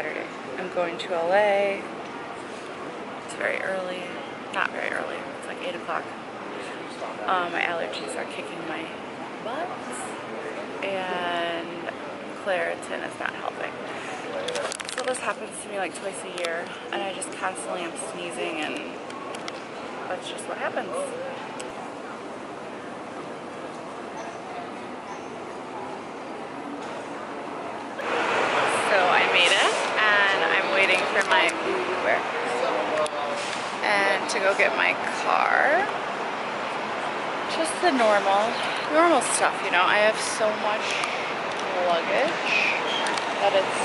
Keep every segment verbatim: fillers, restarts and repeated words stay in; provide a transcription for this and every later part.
Saturday. I'm going to L A. It's very early. Not very early. It's like eight o'clock. Um, my allergies are kicking my butt. And Claritin is not helping. So this happens to me like twice a year. And I just constantly am sneezing, and that's just what happens. For my Uber and to go get my car. Just the normal normal stuff, you know. I have so much luggage that it's,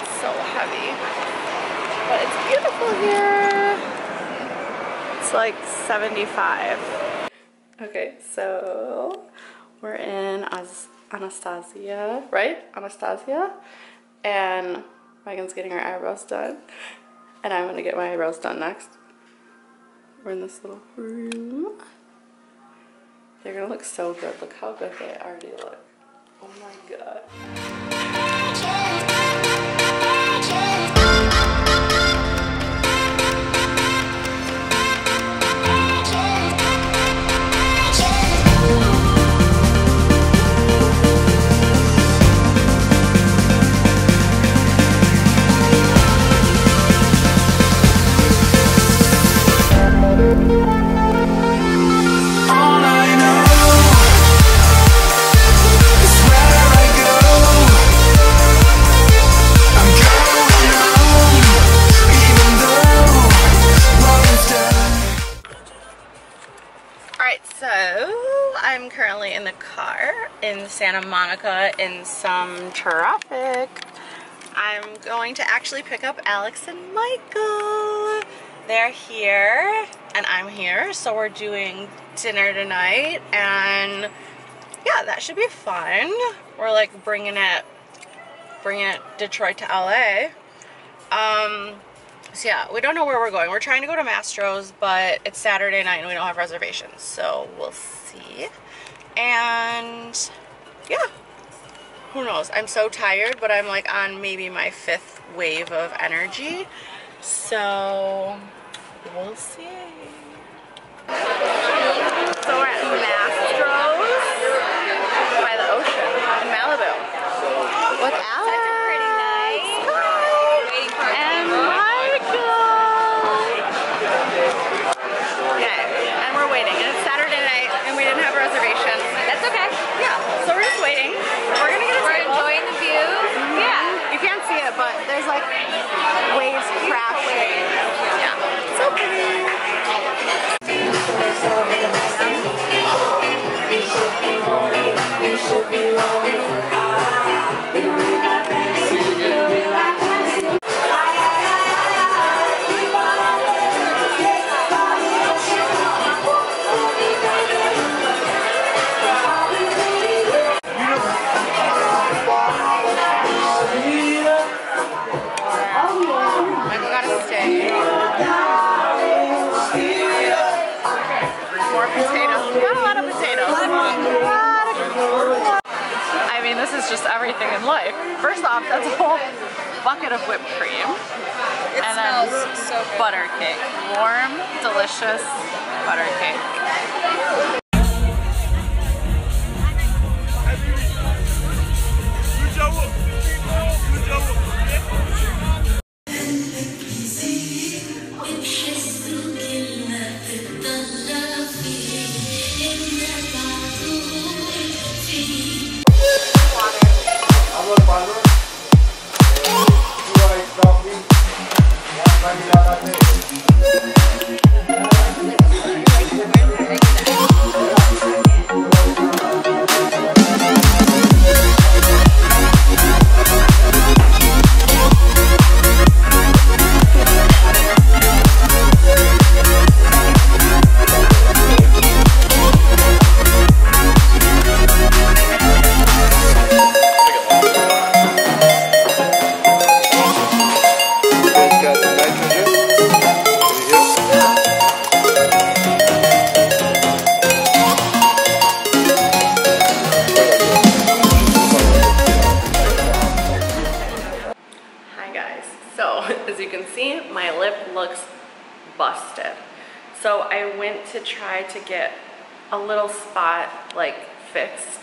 it's so heavy, but it's beautiful here. It's like seventy-five. Okay, so we're in Anastasia, right? Anastasia, and Megan's getting her eyebrows done, and I'm gonna get my eyebrows done next. We're in this little room. They're gonna look so good. Look how good they already look. Oh my god. In Santa Monica in some traffic. I'm going to actually pick up Alex and Michael. They're here and I'm here, so we're doing dinner tonight, and yeah, that should be fun. We're like bringing it bringing it Detroit to L A. Um, so yeah, we don't know where we're going. We're trying to go to Mastro's, but it's Saturday night and we don't have reservations, so we'll see. And yeah, who knows? I'm so tired, but I'm like on maybe my fifth wave of energy, so we'll see. So we're at Mastro's by the ocean in Malibu with Alex. Such a pretty night. Hi. And Michael. Yeah, and we're waiting. It's Saturday night, and we didn't have a reservation. That's okay. Yeah, so we're just waiting. We're gonna get a We're table. enjoying the view. Mm-hmm. Yeah. You can't see it, but there's like waves crashing. Yeah. It's okay. Just everything in life. First off, that's a whole bucket of whipped cream. It and smells then so good. Butter cake. Warm, delicious butter cake. Thank you. lip looks busted. So I went to try to get a little spot like fixed,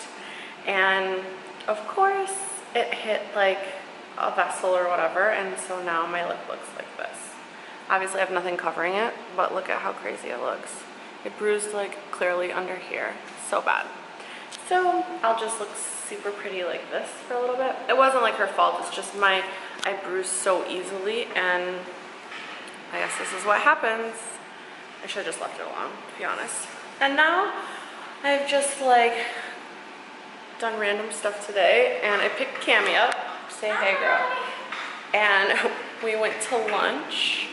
and of course it hit like a vessel or whatever, and so now my lip looks like this. Obviously I have nothing covering it, but look at how crazy it looks. It bruised like clearly under here, so bad. So I'll just look super pretty like this for a little bit. It wasn't like her fault, it's just my, I bruise so easily, and I guess this is what happens. I should have just left it alone, to be honest. And now I've just like done random stuff today, and I picked Cami up, say hey girl. And we went to lunch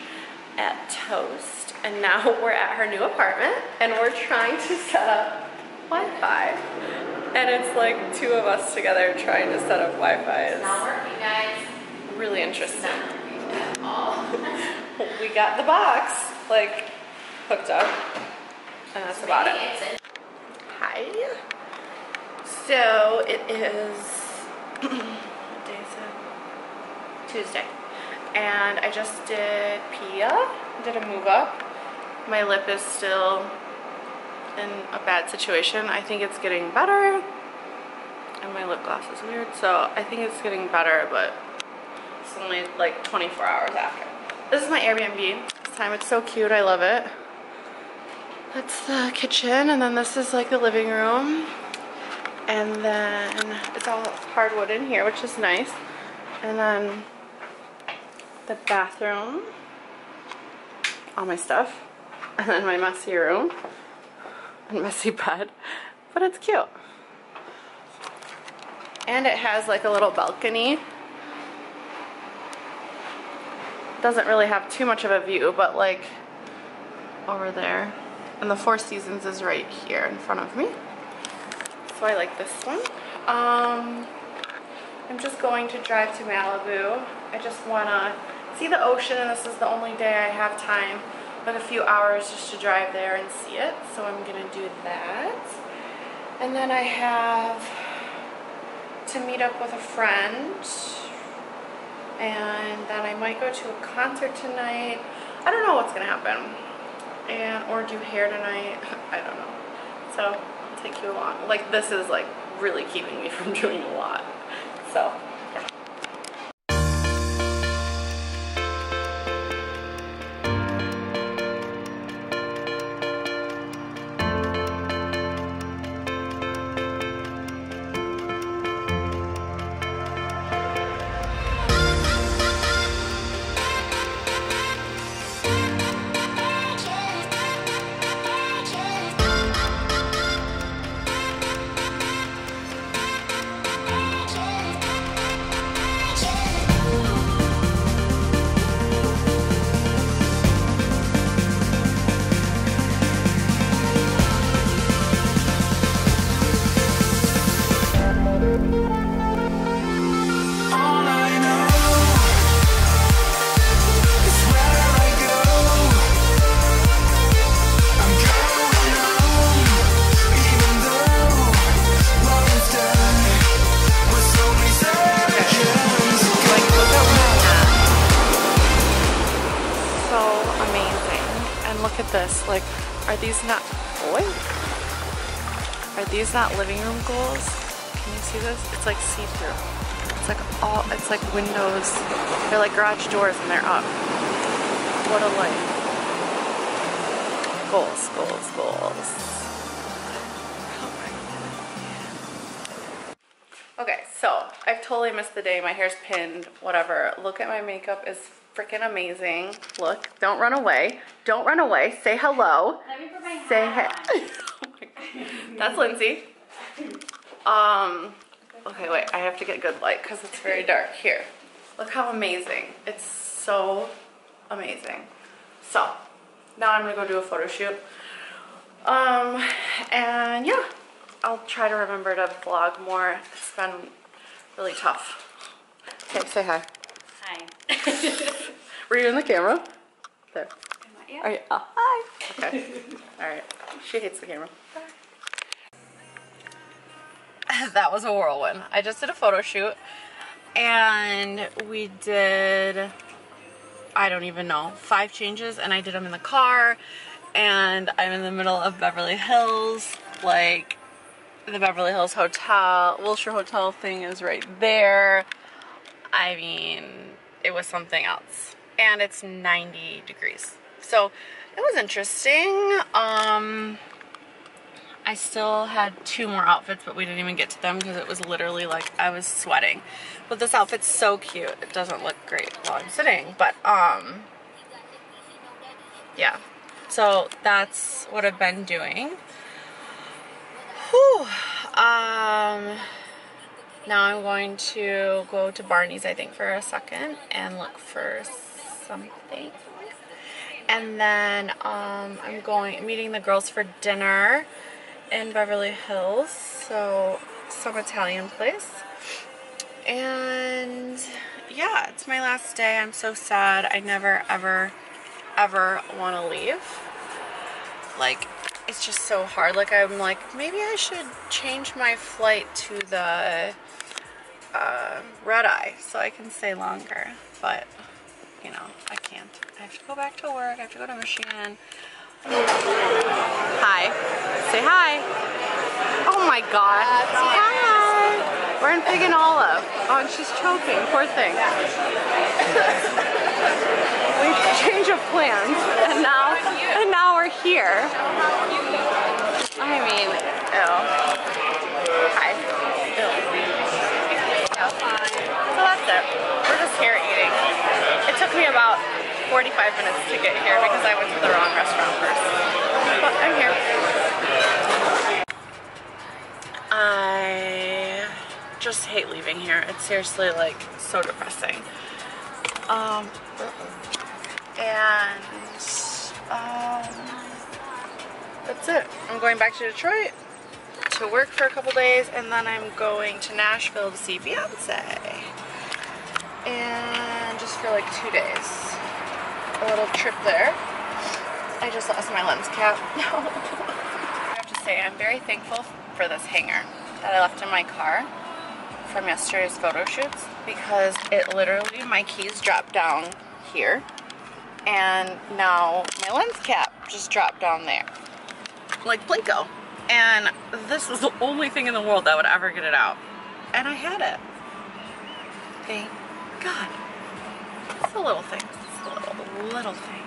at Toast, and now we're at her new apartment, and we're trying to set up Wi-Fi. And it's like two of us together trying to set up Wi-Fi. It's not working, guys. Really interesting. It's not working at all. We got the box like hooked up, and that's about it. Hi. So it is what day is it? Tuesday, and I just did Pia. Did a move up. My lip is still in a bad situation. I think it's getting better, and my lip gloss is weird, so I think it's getting better, but it's only like twenty-four hours after. This is my Airbnb this time. It's so cute, I love it. That's the kitchen, and then this is like the living room, and then it's all hardwood in here, which is nice, and then the bathroom, all my stuff, and then my messy room, messy bed, but it's cute. And it has like a little balcony. Doesn't really have too much of a view, but like over there. And the Four Seasons is right here in front of me. So I like this one. Um, I'm just going to drive to Malibu. I just wanna see the ocean, and this is the only day I have time, but a few hours just to drive there and see it, so I'm gonna do that. And then I have to meet up with a friend, and then I might go to a concert tonight. I don't know what's gonna happen, and or do hair tonight. I don't know. So I'll take you along. Like this is like really keeping me from doing a lot. So. Like, are these not, oh, are these not living room goals? Can you see this? It's like see-through. It's like all, it's like windows. They're like garage doors and they're up. What a life. Goals, goals, goals. Oh my God. Okay, so I've totally missed the day. My hair's pinned, whatever. Look at my makeup is freaking amazing. Look, don't run away. Don't run away. Say hello. Let me put my hat. Say hi. Oh my God. That's Lindsay. Um, okay, wait. I have to get good light because it's very dark here. Look how amazing. It's so amazing. So, now I'm going to go do a photo shoot. Um, and yeah, I'll try to remember to vlog more. It's been really tough. Okay, say hi. Hi. Were you in the camera? There. Yeah. Are you? Oh, hi. Okay. All right. She hates the camera. That was a whirlwind. I just did a photo shoot, and we did I don't even know, five changes, and I did them in the car, and I'm in the middle of Beverly Hills, like the Beverly Hills Hotel, Wilshire Hotel thing is right there. I mean, it was something else, and it's ninety degrees, so it was interesting. um, I still had two more outfits, but we didn't even get to them because it was literally like I was sweating. But this outfit's so cute. It doesn't look great while I'm sitting, but um, yeah. So that's what I've been doing. Whew. Um, now I'm going to go to Barney's, I think, for a second and look for something. And then um, I'm going, I'm meeting the girls for dinner in Beverly Hills, so some Italian place. And yeah, it's my last day. I'm so sad. I never ever ever want to leave. Like, it's just so hard. Like, I'm like, maybe I should change my flight to the uh, red eye so I can stay longer, but you know, I can't. I have to go back to work. I have to go to Michigan. Hi. Say hi. Oh my god. Hi. We're in Fig and Olive. Oh, and she's choking. Poor thing. We've changed of plans. And now, and now we're here. I mean, ew. Hi. Ew. So that's it. We're just here eating. It took me about forty-five minutes to get here because I went to the wrong restaurant first. But I'm here. I just hate leaving here. It's seriously like so depressing. Um, and um, that's it. I'm going back to Detroit to work for a couple days, and then I'm going to Nashville to see Beyonce. And just for like two days. A little trip there. I just lost my lens cap. I have to say, I'm very thankful for this hanger that I left in my car from yesterday's photo shoots, because it literally, my keys dropped down here, and now my lens cap just dropped down there. Like Plinko. And this is the only thing in the world that would ever get it out. And I had it. Thank God. It's a little thing. Little thing.